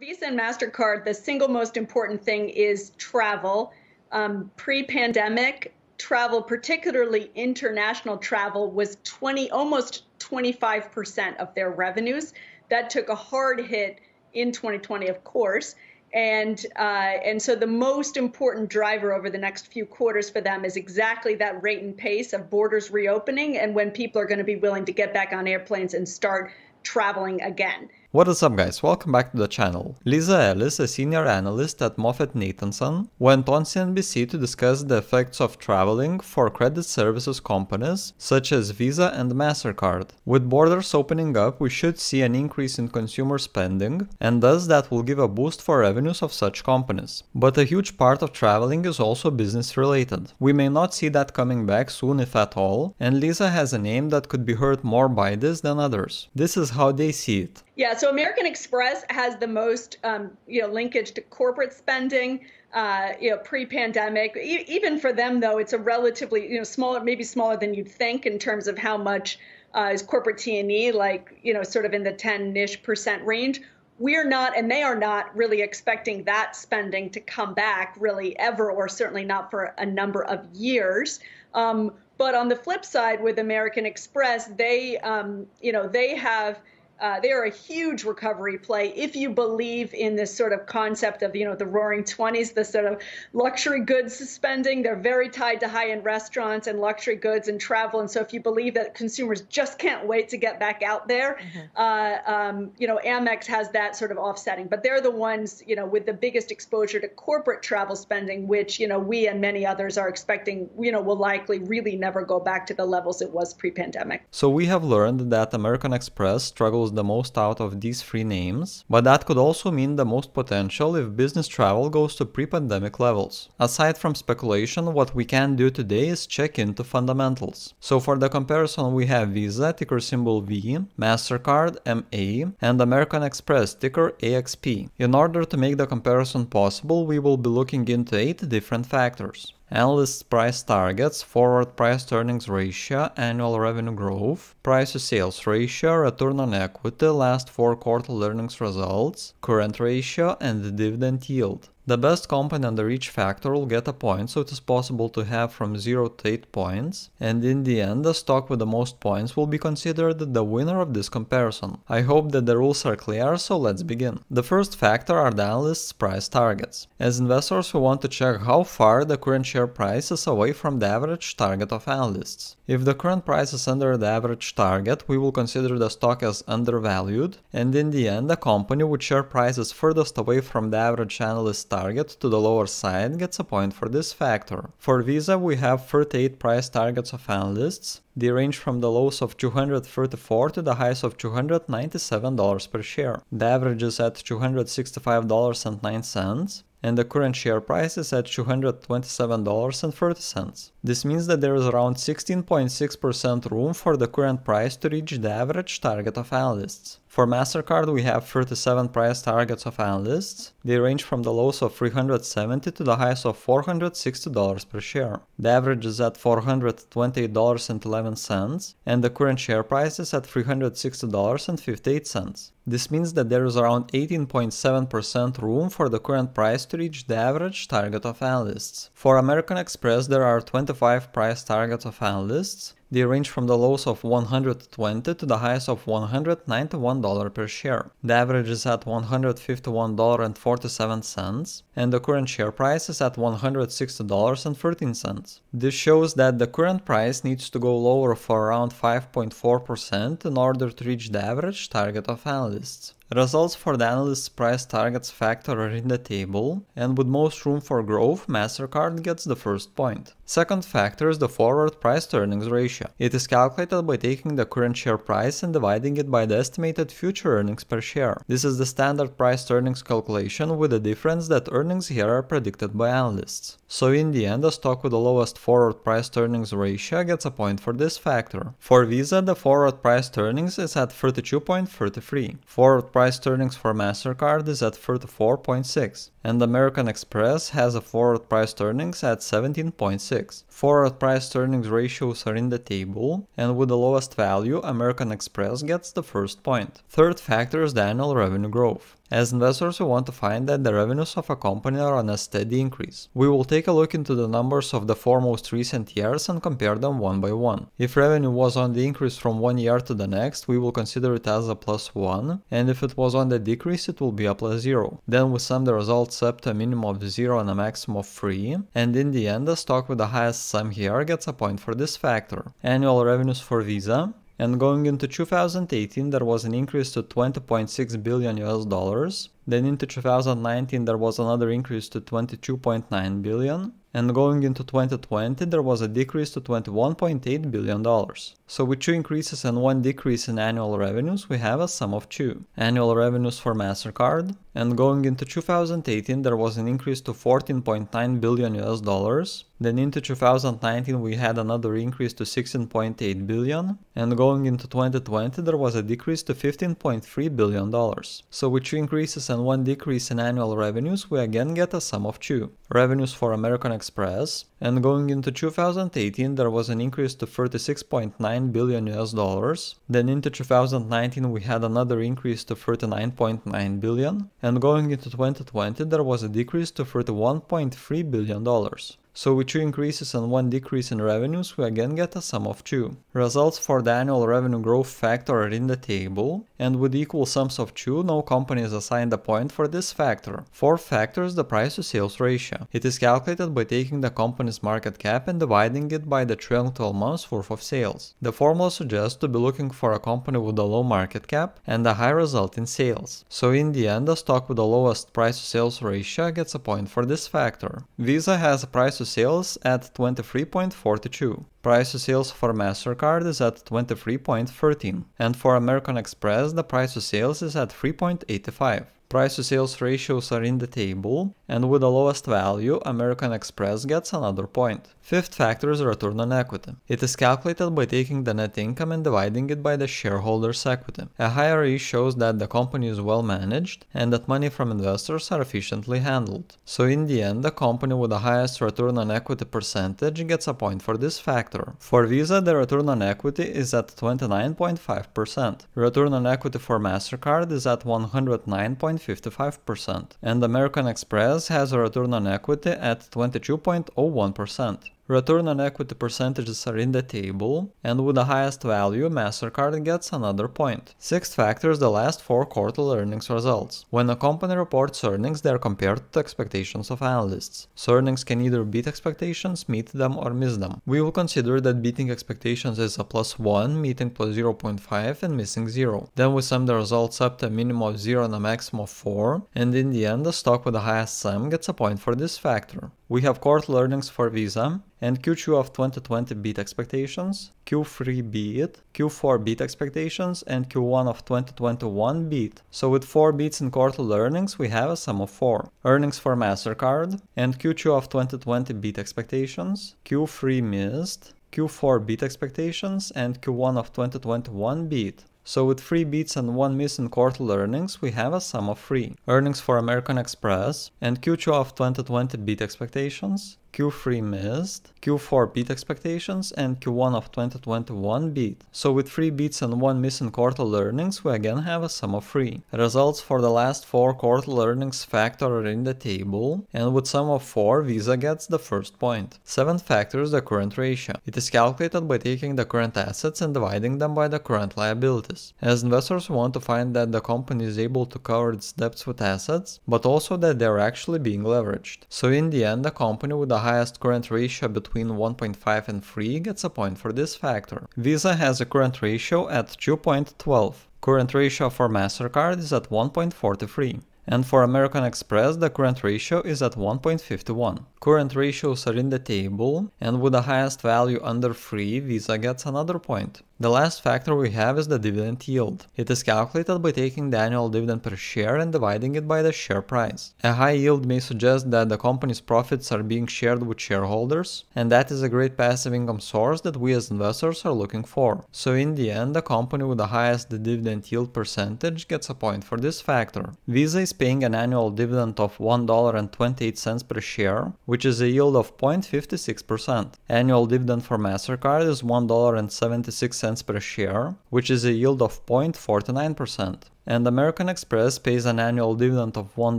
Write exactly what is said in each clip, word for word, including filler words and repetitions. Visa and Mastercard, the single most important thing is travel. Um, pre-pandemic, travel, particularly international travel, was twenty, almost twenty-five percent of their revenues. That took a hard hit in twenty twenty, of course. And uh, and so the most important driver over the next few quarters for them is exactly that rate and pace of borders reopening and when people are going to be willing to get back on airplanes and start traveling again. What is up, guys? Welcome back to the channel. Lisa Ellis, a senior analyst at Moffett Nathanson, went on C N B C to discuss the effects of traveling for credit services companies such as Visa and Mastercard. With borders opening up, we should see an increase in consumer spending, and thus that will give a boost for revenues of such companies. But a huge part of traveling is also business related. We may not see that coming back soon, if at all, and Lisa has a name that could be hurt more by this than others. This is how they see it. Yeah, so American Express has the most um, you know, linkage to corporate spending, uh, you know, pre-pandemic. E even for them, though, it's a relatively, you know, smaller, maybe smaller than you'd think in terms of how much uh, is corporate T and E, like, you know, sort of in the ten-ish percent range. We're not, and they are not really expecting that spending to come back really ever, or certainly not for a number of years. Um, but on the flip side, with American Express, they, um, you know, they have... Uh, they are a huge recovery play if you believe in this sort of concept of, you know, the roaring twenties, the sort of luxury goods spending. They're very tied to high-end restaurants and luxury goods and travel. And so if you believe that consumers just can't wait to get back out there, mm-hmm. uh, um, you know, Amex has that sort of offsetting. But they're the ones, you know, with the biggest exposure to corporate travel spending, which, you know, we and many others are expecting, you know, will likely really never go back to the levels it was pre-pandemic. So we have learned that American Express struggles the most out of these three names, but that could also mean the most potential if business travel goes to pre-pandemic levels. Aside from speculation, what we can do today is check into fundamentals. So for the comparison, we have Visa, ticker symbol V, Mastercard, M A, and American Express, ticker A X P. In order to make the comparison possible, we will be looking into eight different factors: analysts' price targets, forward price-to-earnings ratio, annual revenue growth, price-to-sales ratio, return on equity, last four quarterly earnings results, current ratio, and the dividend yield. The best company under each factor will get a point, so it is possible to have from zero to eight points, and in the end the stock with the most points will be considered the winner of this comparison. I hope that the rules are clear, so let's begin. The first factor are the analysts' price targets. As investors, we want to check how far the current share price is away from the average target of analysts. If the current price is under the average target, we will consider the stock as undervalued, and in the end the company with share price is furthest away from the average analyst target target to the lower side gets a point for this factor. For Visa, we have thirty-eight price targets of analysts. They range from the lows of two hundred thirty-four to the highs of two hundred ninety-seven dollars per share. The average is at two hundred sixty-five dollars and nine cents. And the current share price is at two hundred twenty-seven dollars and thirty cents. This means that there is around sixteen point six percent room for the current price to reach the average target of analysts. For Mastercard, we have thirty-seven price targets of analysts. They range from the lows of three hundred seventy dollars to the highs of four hundred sixty dollars per share. The average is at four hundred twenty-eight dollars and eleven cents, and the current share price is at three hundred sixty dollars and fifty-eight cents. This means that there is around eighteen point seven percent room for the current price to reach the average target of analysts. For American Express, there are twenty-five price targets of analysts. They range from the lows of one hundred twenty dollars to the highs of one hundred ninety-one dollars per share. The average is at one hundred fifty-one dollars and forty-seven cents, and the current share price is at one hundred sixty dollars and thirteen cents. This shows that the current price needs to go lower for around five point four percent in order to reach the average target of analysts. Results for the analysts' price targets factor are in the table, and with most room for growth, Mastercard gets the first point. Second factor is the forward price-to-earnings ratio. It is calculated by taking the current share price and dividing it by the estimated future earnings per share. This is the standard price-to-earnings calculation, with the difference that earnings here are predicted by analysts. So in the end, the stock with the lowest forward price-to-earnings ratio gets a point for this factor. For Visa, the forward price-to-earnings is at thirty-two point three three. Forward price-to-earnings for Mastercard is at thirty-four point six, and American Express has a forward price-to-earnings at seventeen point six. Forward price-to-earnings ratios are in the table, and with the lowest value, American Express gets the first point. Third factor is the annual revenue growth. as investors who want to find that the revenues of a company are on a steady increase. We will take a look into the numbers of the four most recent years and compare them one by one. If revenue was on the increase from one year to the next, we will consider it as a plus one, and if it was on the decrease, it will be a plus zero. Then we sum the results up to a minimum of zero and a maximum of three, and in the end the stock with the highest sum here gets a point for this factor. Annual revenues for Visa. And going into two thousand eighteen, there was an increase to twenty point six billion U S dollars. Then into two thousand nineteen, there was another increase to twenty-two point nine billion. And going into twenty twenty, there was a decrease to twenty-one point eight billion dollars. So with two increases and one decrease in annual revenues, we have a sum of two. Annual revenues for Mastercard. And going into two thousand eighteen, there was an increase to fourteen point nine billion U S dollars. Then into two thousand nineteen, we had another increase to sixteen point eight billion. And going into twenty twenty, there was a decrease to fifteen point three billion dollars. So with two increases and one decrease in annual revenues, we again get a sum of two. Revenues for American Express. And going into two thousand eighteen, there was an increase to thirty-six point nine billion U S dollars. Then into two thousand nineteen, we had another increase to thirty-nine point nine billion. And going into twenty twenty, there was a decrease to thirty-one point three billion dollars. So with two increases and one decrease in revenues, we again get a sum of two. Results for the annual revenue growth factor are in the table, and with equal sums of two, no company is assigned a point for this factor. Fourth factor is the price to sales ratio. It is calculated by taking the company's market cap and dividing it by the trailing twelve months worth of sales. The formula suggests to be looking for a company with a low market cap and a high result in sales. So in the end, the stock with the lowest price to sales ratio gets a point for this factor. Visa has a price to sales at twenty-three point four two. Price to sales for Mastercard is at twenty-three point one three, and for American Express the price to sales is at three point eight five. Price to sales ratios are in the table, and with the lowest value, American Express gets another point. Fifth factor is return on equity. It is calculated by taking the net income and dividing it by the shareholders' equity. A higher E shows that the company is well managed and that money from investors are efficiently handled. So in the end, the company with the highest return on equity percentage gets a point for this factor. For Visa, the return on equity is at twenty-nine point five percent. Return on equity for Mastercard is at one hundred nine point five percent, and American Express has a return on equity at twenty-two point zero one percent. Return on equity percentages are in the table, and with the highest value, Mastercard gets another point. Sixth factor is the last four quarterly earnings results. When a company reports earnings, they are compared to expectations of analysts. So earnings can either beat expectations, meet them, or miss them. We will consider that beating expectations is a plus one, meeting plus zero point five, and missing zero. Then we sum the results up to a minimum of zero and a maximum of four, and in the end, the stock with the highest sum gets a point for this factor. We have quarterly earnings for Visa, and Q two of twenty twenty beat expectations, Q three beat, Q four beat expectations, and Q one of twenty twenty-one beat. So with four beats in quarterly earnings, we have a sum of four. Earnings for Mastercard, and Q two of twenty twenty beat expectations, Q three missed, Q four beat expectations, and Q one of twenty twenty-one beat. So with three beats and one miss in quarterly earnings, we have a sum of three. Earnings for American Express, and Q two of twenty twenty beat expectations, Q three missed, Q four beat expectations, and Q one of twenty twenty-one beat. So with three beats and one miss in quarterly earnings, we again have a sum of three. Results for the last four quarterly earnings factor are in the table, and with sum of four, Visa gets the first point. Seventh factor is the current ratio. It is calculated by taking the current assets and dividing them by the current liabilities. As investors, we want to find that the company is able to cover its debts with assets, but also that they are actually being leveraged. So in the end, the company with a The highest current ratio between one point five and three gets a point for this factor. Visa has a current ratio at two point one two. Current ratio for Mastercard is at one point four three. And for American Express, the current ratio is at one point five one. Current ratios are in the table, and with the highest value under three, Visa gets another point. The last factor we have is the dividend yield. It is calculated by taking the annual dividend per share and dividing it by the share price. A high yield may suggest that the company's profits are being shared with shareholders, and that is a great passive income source that we as investors are looking for. So in the end, the company with the highest dividend yield percentage gets a point for this factor. Visa is paying an annual dividend of one dollar and twenty-eight cents per share, which is a yield of zero point five six percent. Annual dividend for Mastercard is one dollar and seventy-six cents twenty-five cents per share, which is a yield of zero point four nine percent. And American Express pays an annual dividend of one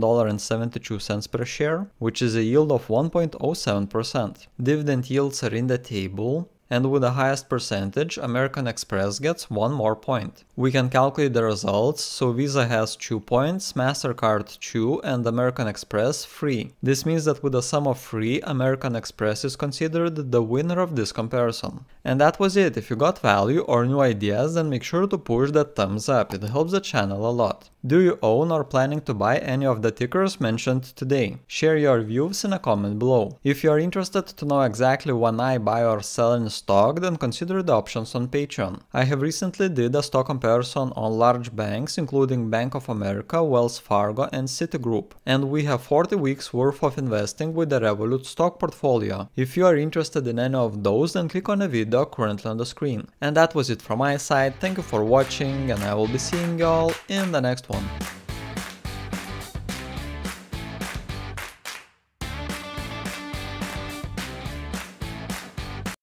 dollar and seventy-two cents per share, which is a yield of one point zero seven percent. Dividend yields are in the table, and with the highest percentage, American Express gets one more point. We can calculate the results, so Visa has two points, Mastercard two, and American Express three. This means that with a sum of three, American Express is considered the winner of this comparison. And that was it. If you got value or new ideas, then make sure to push that thumbs up, it helps the channel a lot. Do you own or planning to buy any of the tickers mentioned today? Share your views in a comment below. If you are interested to know exactly when I buy or sell in stock, then consider the options on Patreon. I have recently did a stock comparison on large banks including Bank of America, Wells Fargo and Citigroup, and we have forty weeks worth of investing with the Revolut stock portfolio. If you are interested in any of those, then click on the video currently on the screen. And that was it from my side. Thank you for watching, and I will be seeing y'all in the next one.